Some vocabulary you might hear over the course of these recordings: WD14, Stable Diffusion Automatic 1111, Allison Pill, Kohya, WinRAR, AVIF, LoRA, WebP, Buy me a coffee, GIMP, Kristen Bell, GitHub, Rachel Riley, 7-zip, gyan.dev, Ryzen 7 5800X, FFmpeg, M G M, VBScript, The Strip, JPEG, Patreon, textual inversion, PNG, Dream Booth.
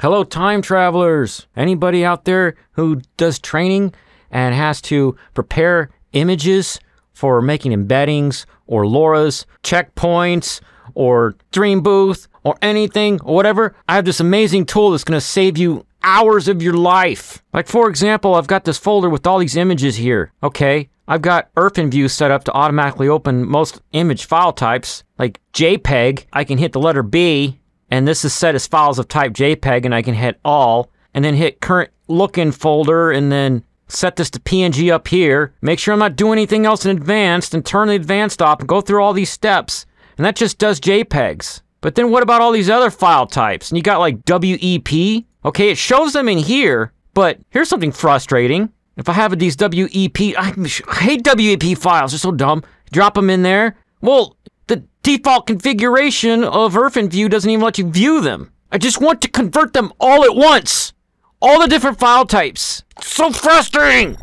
Hello, time travelers. Anybody out there who does training and has to prepare images for making embeddings or LoRAs, checkpoints, or Dream Booth, or anything, or whatever, I have this amazing tool that's gonna save you hours of your life. Like, for example, I've got this folder with all these images here. Okay, I've got EarthenView set up to automatically open most image file types, like JPEG. I can hit the letter B, and this is set as files of type JPEG, and I can hit all, and then hit current looking folder, and then set this to PNG up here. Make sure I'm not doing anything else in advanced, and turn the advanced off, and go through all these steps. And that just does JPEGs. But then what about all these other file types? And you got like WEP. Okay, it shows them in here, but here's something frustrating. If I have these WEP, I hate WEP files, they're so dumb. Drop them in there. Well, the default configuration of EarthenView doesn't even let you view them. I just want to convert them all at once. All the different file types. It's so frustrating.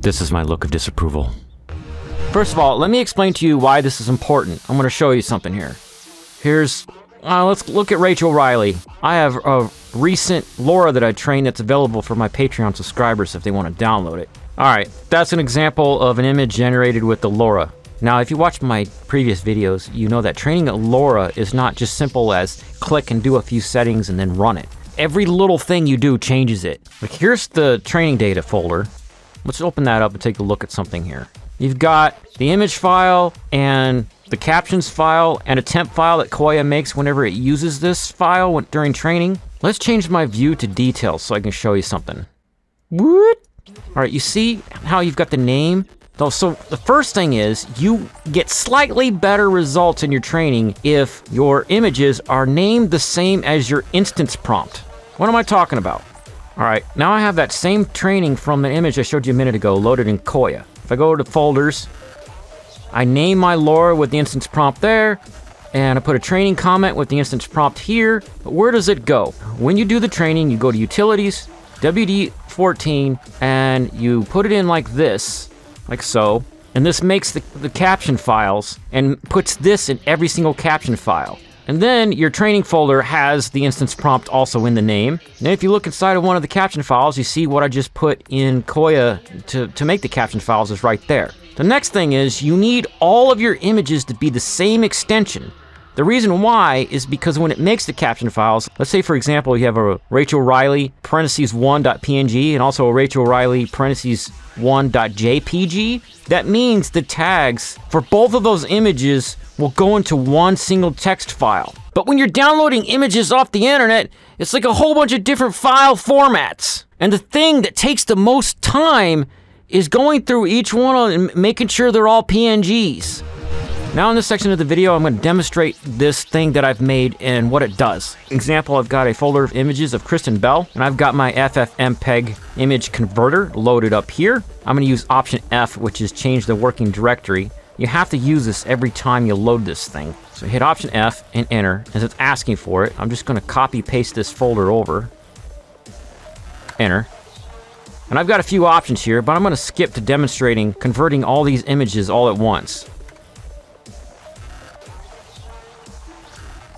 This is my look of disapproval. First of all, let me explain to you why this is important. I'm gonna show you something here. Here's, let's look at Rachel Riley. I have a recent LoRA that I trained that's available for my Patreon subscribers if they wanna download it. All right, that's an example of an image generated with the LoRA. Now, if you watched my previous videos, you know that training a LoRA is not just simple as click and do a few settings and then run it. Every little thing you do changes it. Like, here's the training data folder. Let's open that up and take a look at something here. You've got the image file and the captions file and a temp file that Kohya makes whenever it uses this file during training. Let's change my view to details so I can show you something. What? All right, you see how you've got the name? So the first thing is you get slightly better results in your training if your images are named the same as your instance prompt. What am I talking about? All right, now I have that same training from the image I showed you a minute ago loaded in Kohya. If I go to folders, I name my LoRA with the instance prompt there, and I put a training comment with the instance prompt here. But where does it go? When you do the training, you go to utilities, WD14, and you put it in like this, like so, and this makes the caption files and puts this in every single caption file. And then your training folder has the instance prompt also in the name. And if you look inside of one of the caption files, you see what I just put in Kohya to make the caption files is right there. The next thing is you need all of your images to be the same extension. The reason why is because when it makes the caption files, let's say for example, you have a Rachel Riley (1.png) and also a Rachel Riley (1.jpg). That means the tags for both of those images will go into one single text file. But when you're downloading images off the internet, it's like a whole bunch of different file formats. And the thing that takes the most time is going through each one and making sure they're all PNGs. Now in this section of the video, I'm going to demonstrate this thing that I've made and what it does. Example, I've got a folder of images of Kristen Bell, and I've got my FFmpeg image converter loaded up here. I'm going to use option F, which is change the working directory. You have to use this every time you load this thing. So hit option F and enter. As it's asking for it, I'm just going to copy paste this folder over. Enter. And I've got a few options here, but I'm going to skip to demonstrating converting all these images all at once.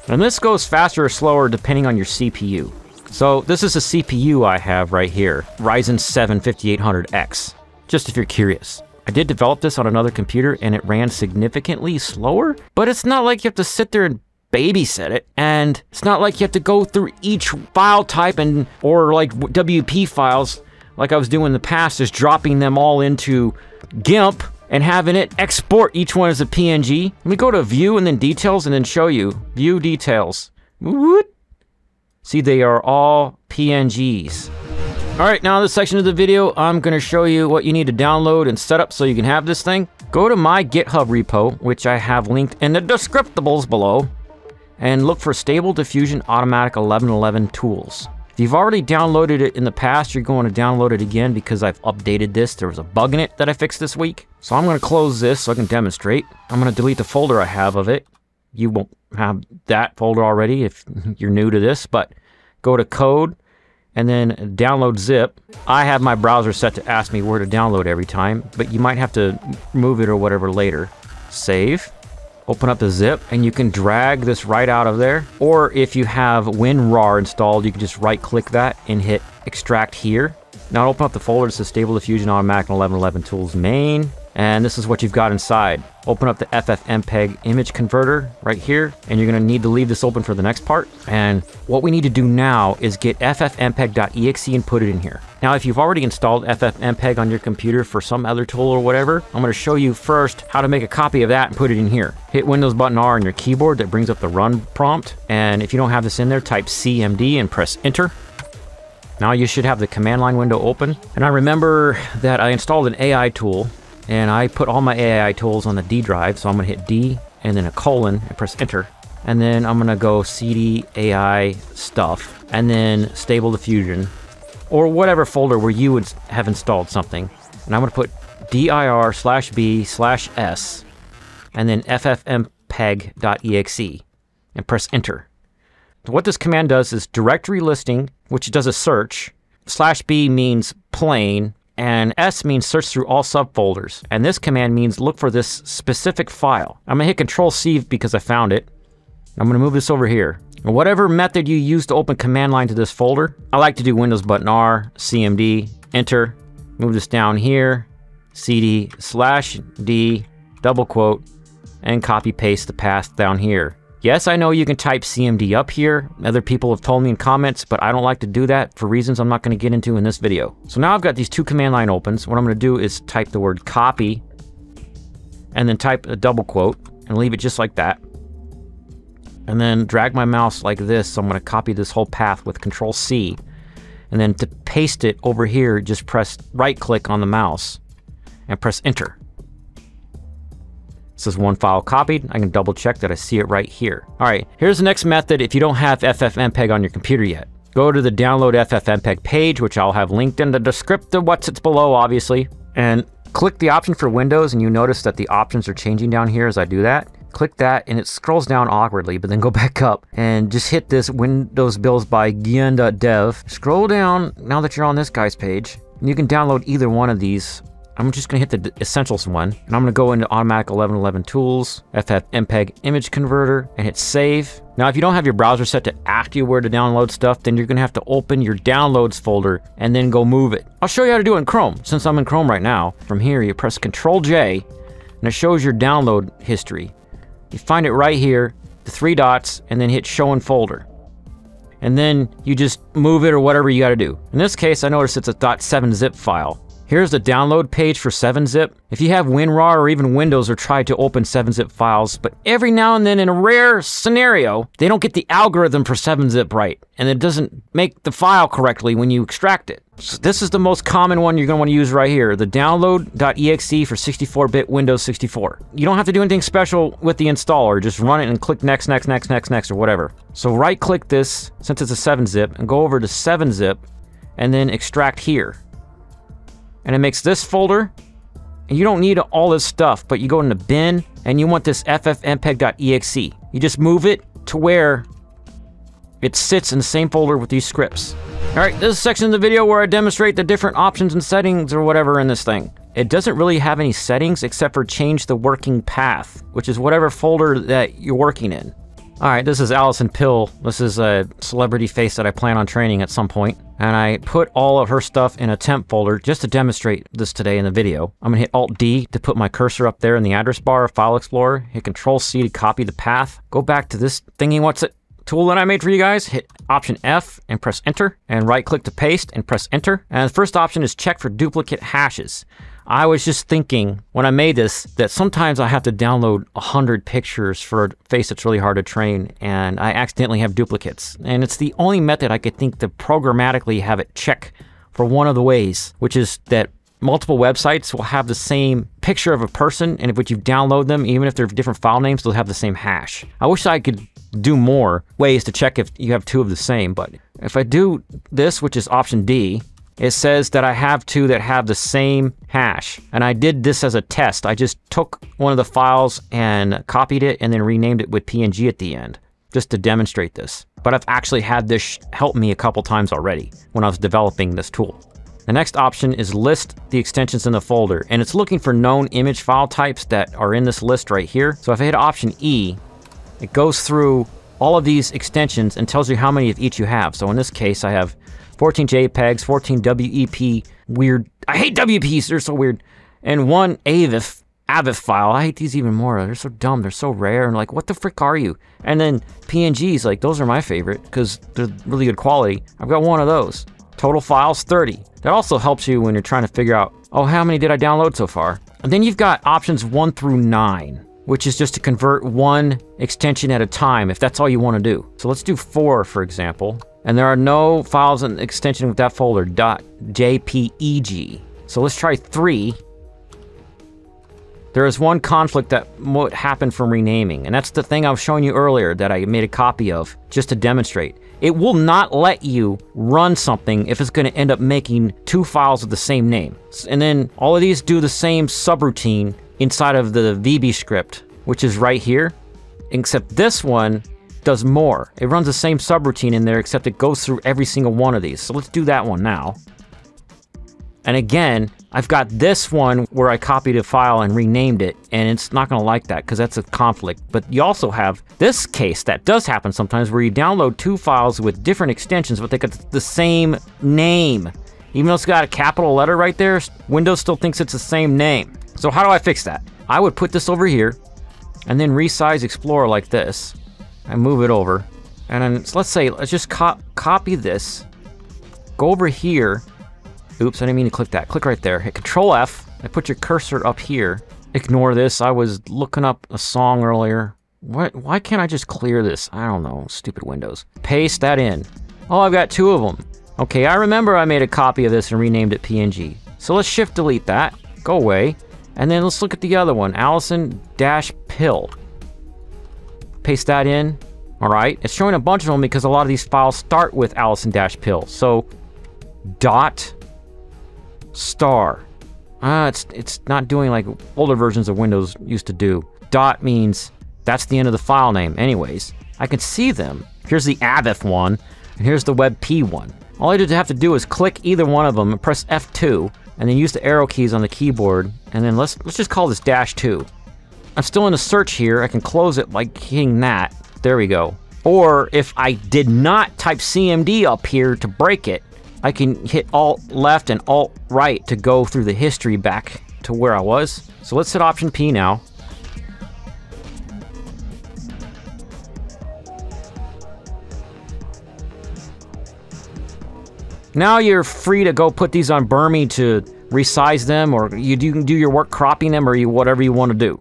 And this goes faster or slower depending on your CPU. So this is a CPU I have right here, Ryzen 7 5800X, just if you're curious. I did develop this on another computer and it ran significantly slower, but it's not like you have to sit there and babysit it, and it's not like you have to go through each file type and or like WP files like I was doing in the past, just dropping them all into GIMP and having it export each one as a PNG. Let me go to view and then details and then show you. View details. Whoop. See, they are all PNGs. All right, now in this section of the video, I'm gonna show you what you need to download and set up so you can have this thing. Go to my GitHub repo, which I have linked in the descriptables below, and look for Stable Diffusion Automatic 1111 Tools. If you've already downloaded it in the past, you're going to download it again because I've updated this. There was a bug in it that I fixed this week. So I'm going to close this so I can demonstrate. I'm going to delete the folder I have of it. You won't have that folder already if you're new to this, but go to code and then download zip. I have my browser set to ask me where to download every time, but you might have to move it or whatever later. Save. open up the zip, and you can drag this right out of there. Or if you have WinRAR installed, you can just right click that and hit extract here. Now to open up the folder, it says Stable Diffusion Automatic 1111 Tools Main. And this is what you've got inside. Open up the FFmpeg image converter right here, and you're gonna need to leave this open for the next part. And what we need to do now is get ffmpeg.exe and put it in here. Now, if you've already installed FFmpeg on your computer for some other tool or whatever, I'm gonna show you first how to make a copy of that and put it in here. Hit Windows button R on your keyboard, that brings up the run prompt. And if you don't have this in there, type CMD and press enter. Now you should have the command line window open. And I remember that I installed an AI tool, and I put all my AI tools on the D drive, so I'm gonna hit D and then a colon and press enter. And then I'm gonna go CD AI stuff and then Stable Diffusion or whatever folder where you would have installed something. And I'm gonna put dir/b/s and then ffmpeg.exe and press enter. So what this command does is directory listing, which does a search, /b means plain, and S means search through all subfolders. And this command means look for this specific file. I'm gonna hit Control C because I found it. I'm gonna move this over here. And whatever method you use to open command line to this folder, I like to do Windows button R, CMD, enter, move this down here, CD/D, double quote, and copy paste the path down here. Yes, I know you can type CMD up here. Other people have told me in comments, but I don't like to do that for reasons I'm not gonna get into in this video. So now I've got these two command line opens. What I'm gonna do is type the word copy and then type a double quote and leave it just like that. And then drag my mouse like this. So I'm gonna copy this whole path with Control C. And then to paste it over here, just press right click on the mouse and press enter. It says one file copied. I can double check that I see it right here. All right, here's the next method if you don't have FFmpeg on your computer yet. Go to the download FFmpeg page, which I'll have linked in the description what's below, obviously. And click the option for Windows, and you notice that the options are changing down here as I do that. Click that, and it scrolls down awkwardly, but then go back up and just hit this Windows Builds by gyan.dev. Scroll down, now that you're on this guy's page, and you can download either one of these. I'm just gonna hit the Essentials one, and I'm gonna go into Automatic 1111 Tools, FFmpeg Image Converter, and hit Save. Now, if you don't have your browser set to ask you where to download stuff, then you're gonna have to open your Downloads folder and then go move it. I'll show you how to do it in Chrome, since I'm in Chrome right now. From here, you press Control J, and it shows your download history. You find it right here, the three dots, and then hit Show in Folder. And then you just move it or whatever you gotta do. In this case, I notice it's a .7zip file. Here's the download page for 7-zip. If you have WinRAR or even Windows or tried to open 7-zip files, but every now and then in a rare scenario, they don't get the algorithm for 7-zip right, and it doesn't make the file correctly when you extract it. So this is the most common one you're gonna wanna use right here, the download.exe for 64-bit Windows 64. You don't have to do anything special with the installer, just run it and click next, next, next, next, next, or whatever. So right click this, since it's a 7-zip, and go over to 7-zip, and then extract here. And it makes this folder, and you don't need all this stuff, but you go in the bin, and you want this ffmpeg.exe. You just move it to where it sits in the same folder with these scripts. All right, this is a section of the video where I demonstrate the different options and settings or whatever in this thing. It doesn't really have any settings except for change the working path, which is whatever folder that you're working in. All right, this is Allison Pill. This is a celebrity face that I plan on training at some point. And I put all of her stuff in a temp folder just to demonstrate this today in the video. I'm gonna hit Alt D to put my cursor up there in the address bar of File Explorer. Hit Control C to copy the path. Go back to this thingy, what's it tool that I made for you guys. Hit Option F and press Enter, and right click to paste and press Enter. And the first option is check for duplicate hashes. I was just thinking when I made this that sometimes I have to download 100 pictures for a face that's really hard to train, and I accidentally have duplicates. And it's the only method I could think to programmatically have it check for one of the ways, which is that multiple websites will have the same picture of a person, and if you download them, even if they're different file names, they'll have the same hash. I wish I could do more ways to check if you have two of the same, but if I do this, which is Option D, it says that I have two that have the same hash. And I did this as a test. I just took one of the files and copied it and then renamed it with PNG at the end, just to demonstrate this. But I've actually had this help me a couple times already when I was developing this tool. The next option is list the extensions in the folder, and it's looking for known image file types that are in this list right here. So if I hit option E, it goes through all of these extensions and tells you how many of each you have. So in this case, I have 14 JPEGs, 14 WEP, weird, I hate WEPs, they're so weird, and one AVIF file. I hate these even more. They're so dumb. They're so rare. And like, what the frick are you? And then PNGs, like, those are my favorite because they're really good quality. I've got one of those. Total files, 30. That also helps you when you're trying to figure out, oh, how many did I download so far? And then you've got options 1 through 9, which is just to convert one extension at a time if that's all you want to do. So let's do 4, for example. And there are no files in extension with that folder, .jpeg. So let's try 3. There is one conflict that might happen from renaming, and that's the thing I was showing you earlier that I made a copy of just to demonstrate. It will not let you run something if it's going to end up making 2 files with the same name. And then all of these do the same subroutine inside of the VB script, which is right here, except this one does more. It runs the same subroutine in there, except it goes through every single one of these. So let's do that one now. And again, I've got this one where I copied a file and renamed it, and it's not going to like that because that's a conflict. But you also have this case that does happen sometimes where you download 2 files with different extensions, but they got the same name. Even though it's got a capital letter right there, Windows still thinks it's the same name. So how do I fix that? I would put this over here and then resize Explorer like this. I move it over. And then let's say, let's just copy this, go over here. Oops, I didn't mean to click that. Click right there. Hit Control F. I put your cursor up here. Ignore this. I was looking up a song earlier. What? Why can't I just clear this? I don't know. Stupid Windows. Paste that in. Oh, I've got 2 of them. Okay, I remember I made a copy of this and renamed it PNG. So let's Shift Delete that. Go away. And then let's look at the other one. Allison-Pill. Paste that in. All right. It's showing a bunch of them because a lot of these files start with Allison-Pill. So .* it's not doing like older versions of Windows used to do. Dot means that's the end of the file name. Anyways, I can see them. Here's the AVIF one, and here's the WebP one. All I have to do is click either one of them and press F2, and then use the arrow keys on the keyboard, and then let's just call this -2. I'm still in a search here. I can close it by hitting that. There we go. Or if I did not type CMD up here to break it, I can hit Alt left and Alt right to go through the history back to where I was. So let's hit Option P now. Now you're free to go put these on Burmy to resize them, or you can do your work cropping them, or whatever you want to do.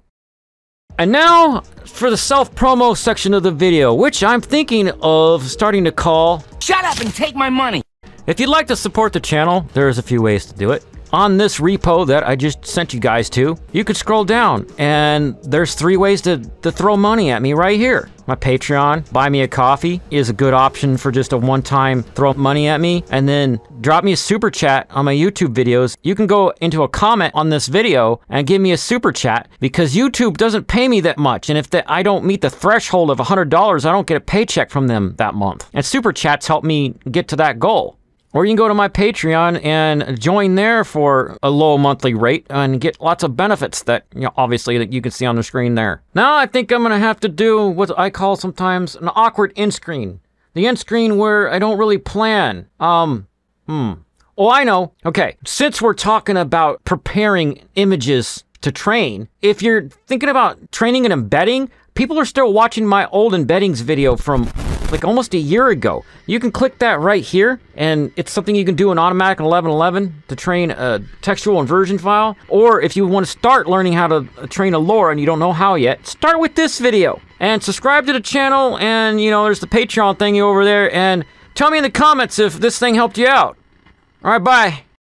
And now for the self-promo section of the video, which I'm thinking of starting to call Shut Up and Take My Money. If you'd like to support the channel, there's a few ways to do it. On this repo that I just sent you guys to, you could scroll down and there's 3 ways to throw money at me right here. My Patreon, buy me a coffee is a good option for just a one-time throw money at me, and then drop me a super chat on my YouTube videos. You can go into a comment on this video and give me a super chat because YouTube doesn't pay me that much, and if I don't meet the threshold of $100, I don't get a paycheck from them that month. And super chats help me get to that goal. Or you can go to my Patreon and join there for a low monthly rate and get lots of benefits that, you know, obviously that you can see on the screen there. Now I think I'm gonna have to do what I call sometimes an awkward end screen. The end screen where I don't really plan. Oh, I know. Okay, since we're talking about preparing images to train, if you're thinking about training and embedding, people are still watching my old embeddings video from like almost a year ago. You can click that right here, and it's something you can do in Automatic 1111 to train a textual inversion file. Or if you want to start learning how to train a LoRA and you don't know how yet, start with this video. And subscribe to the channel, and you know, there's the Patreon thingy over there, and tell me in the comments if this thing helped you out. All right, bye.